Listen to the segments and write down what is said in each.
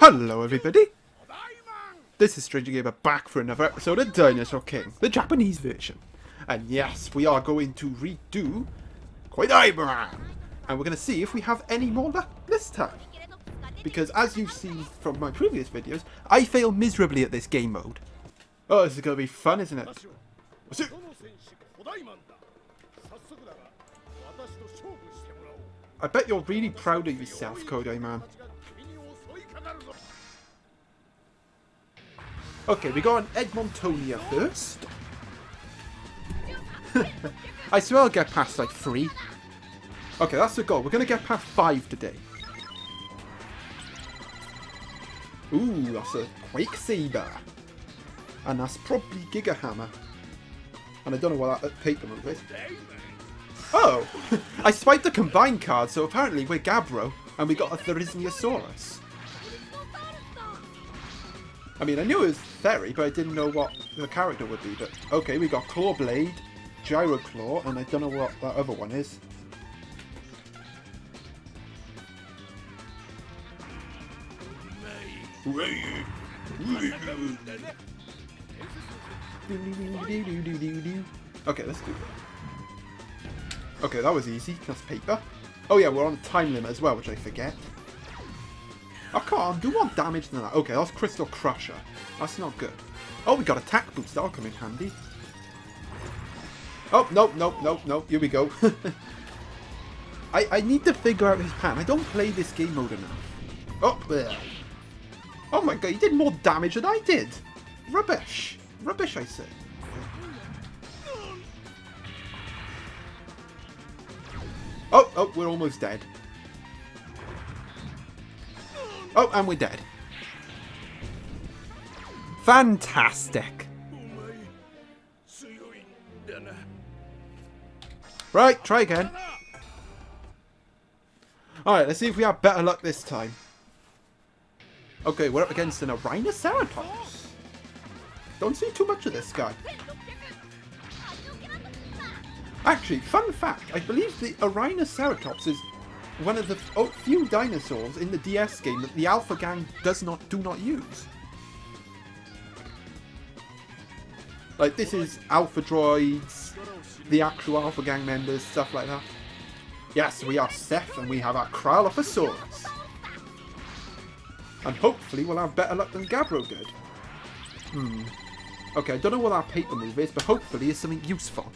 Hello everybody, this is Stranger Gamer back for another episode of Dinosaur King, the Japanese version. And yes, we are going to redo Kodai Man, and we're going to see if we have any more luck this time. Because as you've seen from my previous videos, I fail miserably at this game mode. Oh, this is going to be fun, isn't it? I bet you're really proud of yourself, Kodai Man. Okay, we got an Edmontonia first. I swear I'll get past like 3. Okay, that's the goal. We're going to get past 5 today. Ooh, that's a Quake Saber. And that's probably Giga Hammer. And I don't know what that paper move is. Oh! I swiped the combined card, so apparently we're Gabbro. And we got a Therizinosaurus. I mean, I knew it was Theri, but I didn't know what the character would be. But okay, we got Claw Blade, Gyroclaw, and I don't know what that other one is. Okay, let's do that. Okay, that was easy. That's paper. Oh yeah, we're on a time limit as well, which I forget. I can't do more damage than that. Okay, that's Crystal Crusher. That's not good. Oh, we got attack boost. That'll come in handy. Oh, nope, nope, nope, nope. Here we go. I need to figure out his pattern. I don't play this game mode enough. Oh, bleh. Oh my god, he did more damage than I did. Rubbish. Rubbish, I say. Oh, oh, we're almost dead. Oh, and we're dead. Fantastic. Right, try again. Alright, let's see if we have better luck this time. Okay, we're up against an Arrhinoceratops. Don't see too much of this guy. Actually, fun fact, I believe the Arrhinoceratops is one of the few dinosaurs in the DS game that the Alpha Gang do not use. Like, this is Alpha Droids, the actual Alpha Gang members, stuff like that. Yes, we are Seth, and we have our Cryolophosaurus. And hopefully we'll have better luck than Gabbro did. Okay, I don't know what our paper move is, but hopefully it's something useful.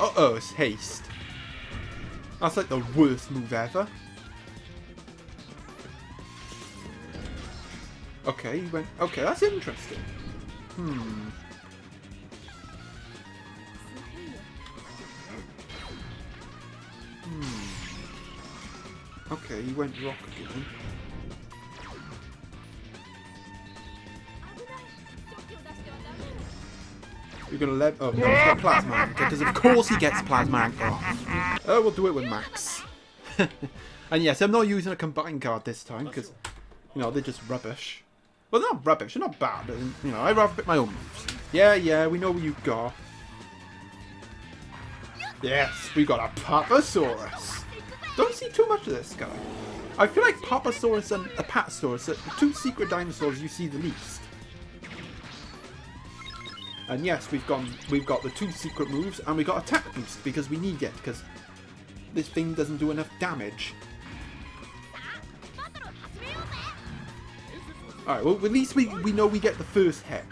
Uh-oh, it's haste. That's like the worst move ever. Okay, he went... Okay, that's interesting. Okay, he went rock again. You're going to let... Oh, no, he's got Plasma Anchor, because of course he gets Plasma Anchor off. Oh, we'll do it with Max. And yes, I'm not using a combined card this time, because, you know, they're just rubbish. Well, they're not rubbish, they're not bad, but, you know, I'd rather pick my own moves. Yeah, yeah, we know what you've got. Yes, we got a Pawpawsaurus. Don't see too much of this guy. I feel like Pawpawsaurus and Apatosaurus are the two secret dinosaurs you see the least. And yes, we've got the two secret moves, and we got attack boost because we need it because this thing doesn't do enough damage. All right, well at least we know we get the first hit.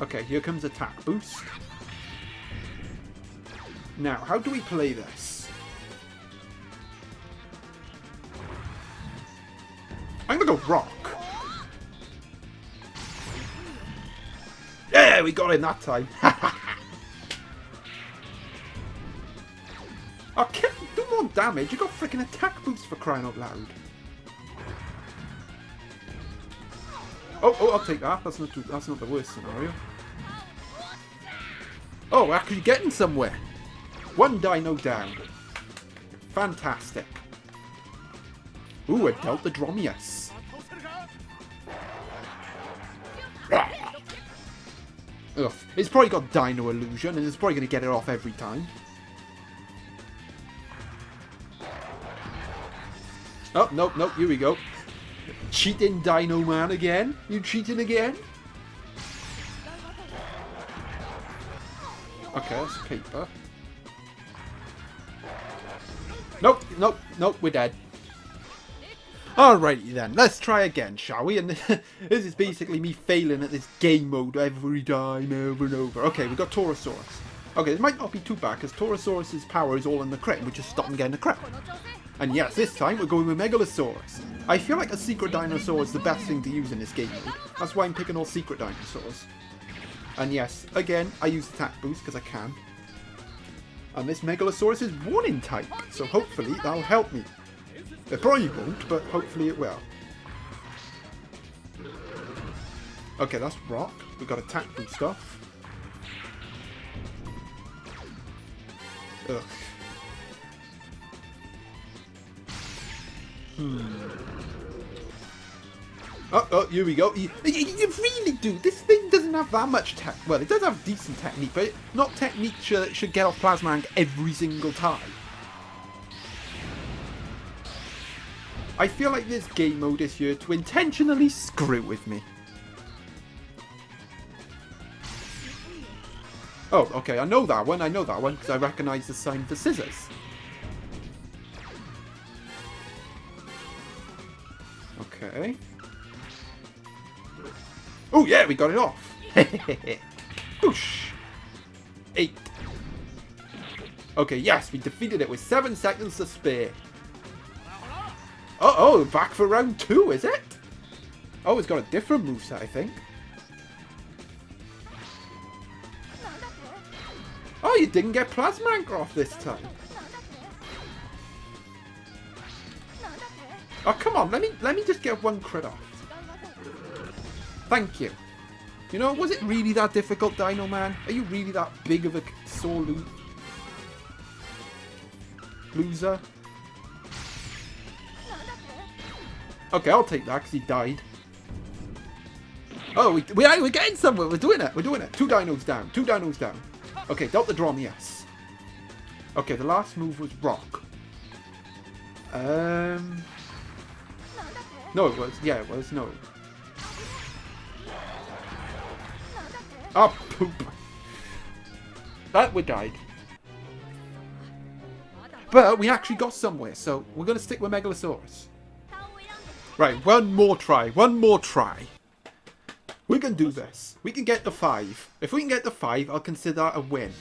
Okay, here comes attack boost. Now, how do we play this? I'm gonna go rock. Yeah, we got him that time. I can't do more damage. You got freaking attack boost for crying out loud. Oh, I'll take that. That's not the worst scenario. Oh, we're actually getting somewhere. One dino down. Fantastic. Ooh, a Delta Dromius. Ugh. It's probably got Dino Illusion, and it's probably going to get it off every time. Oh, nope, nope, here we go. Cheating Dino Man again? You cheating again? Okay, that's a keeper. Nope, nope, nope, we're dead. Alrighty then, let's try again, shall we? And this is basically me failing at this game mode every time, over and over. Okay, we've got Torosaurus. Okay, this might not be too bad, because Torosaurus' power is all in the crit, and we just stop him getting the crit. And yes, this time we're going with Megalosaurus. I feel like a secret dinosaur is the best thing to use in this game mode. That's why I'm picking all secret dinosaurs. And yes, again, I use attack boost, because I can. And this Megalosaurus is warning type, so hopefully that'll help me. It probably won't, but hopefully it will. Okay, that's rock. We've got attack boost off. Ugh. Oh, oh, here we go. You really do. This thing doesn't have that much tech. Well, it does have decent technique, but not technique that should get off Plasma Rang every single time. I feel like this game mode is here to intentionally screw with me. Oh, okay, I know that one, because I recognise the sign for scissors. Okay. Oh yeah, we got it off! Boosh! 8. Okay, yes, we defeated it with 7 seconds to spare. Uh-oh, back for round 2, is it? Oh, it's got a different moveset, I think. Oh, you didn't get Plasma Anchor off this time. Oh, come on, let me just get one crit off. Thank you. You know, was it really that difficult, Dino Man? Are you really that big of a sore loser? Okay, I'll take that, because he died. Oh, we're getting somewhere. We're doing it. We're doing it. 2 dinos down. 2 dinos down. Okay, Delta Dromius. Okay, the last move was rock. No, it was. Yeah, it was. No. Ah, oh, poop. That we died. But we actually got somewhere, so we're going to stick with Megalosaurus. Right, one more try. One more try. We can do this. We can get the 5. If we can get the 5, I'll consider that a win.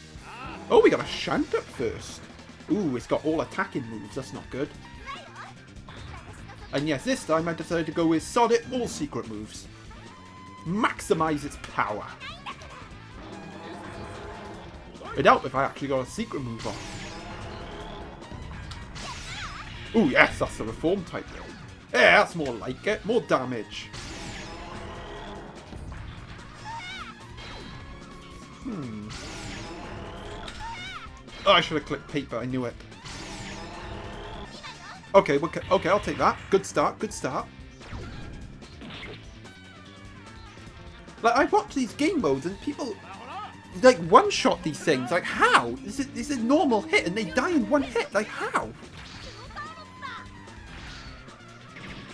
Oh, we got a shunt up first. Ooh, it's got all attacking moves. That's not good. And yes, this time I decided to go with sod it, all secret moves. Maximize its power. It'd help if I actually got a secret move off. Ooh, yes, that's the reform type though. Yeah, that's more like it. More damage. Oh, I should have clicked paper. I knew it. Okay, okay, I'll take that. Good start. Good start. Like, I watch these game modes and people like one-shot these things. Like, how? This is a normal hit and they die in one hit. Like, how?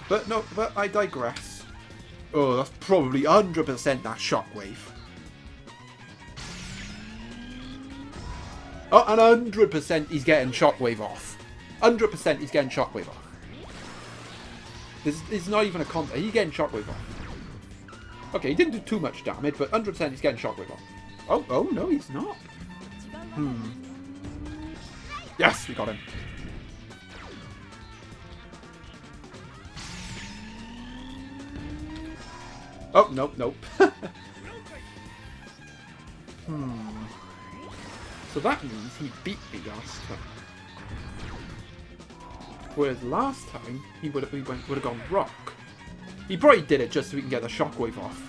But no, but I digress. Oh, that's probably 100% that Shockwave. Oh, and 100% he's getting Shockwave off. 100% he's getting Shockwave off. It's not even a contest. He's getting Shockwave off. Okay, he didn't do too much damage, but 100% he's getting Shockwave off. Oh, oh, no, he's not. Yes, we got him. Oh, nope, nope. So that means he beat me last time. Whereas last time, he would have gone rock. He probably did it just so we can get the Shockwave off.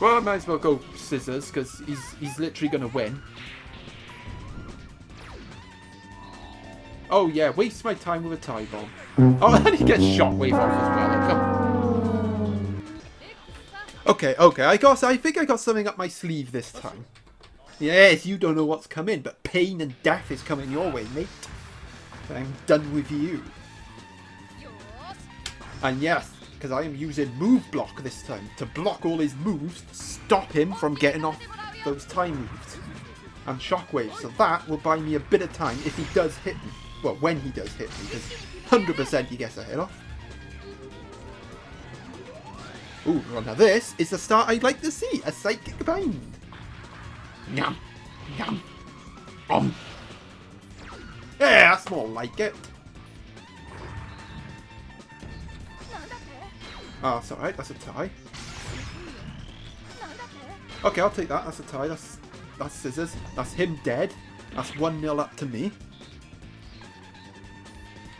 Well, I might as well go scissors, because he's literally going to win. Oh yeah, waste my time with a TIE bomb. Oh, and he gets Shockwave off as well. Come on. Okay, okay, I think I got something up my sleeve this time. Yes, you don't know what's coming, but pain and death is coming your way, mate. I'm done with you. And yes, because I am using Move Block this time to block all his moves, stop him from getting off those time moves. And Shockwave, so that will buy me a bit of time if he does hit me. Well, when he does hit me, because 100% he gets a hit off. Ooh, well, now this is the start I'd like to see, a psychic bind. Yum, yum, om. Yeah, that's more like it. Oh, that's alright, that's a tie. Okay, I'll take that, that's a tie, that's scissors, that's him dead, that's 1-0 up to me.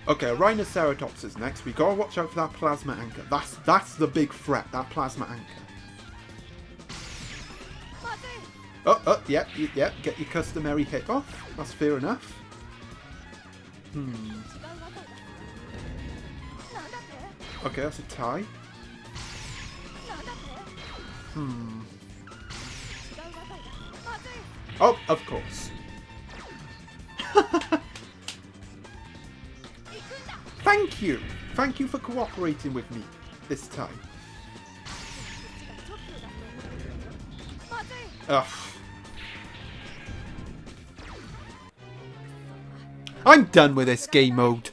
Okay, Rhinoceratops is next, we gotta watch out for that Plasma Anchor, that's the big threat, that Plasma Anchor. Oh, oh, yep, yeah, yep, yeah, get your customary hit off, that's fair enough. Hmm. Okay, that's a tie. Hmm. Oh, of course. Thank you. Thank you for cooperating with me this time. Ugh. I'm done with this game mode.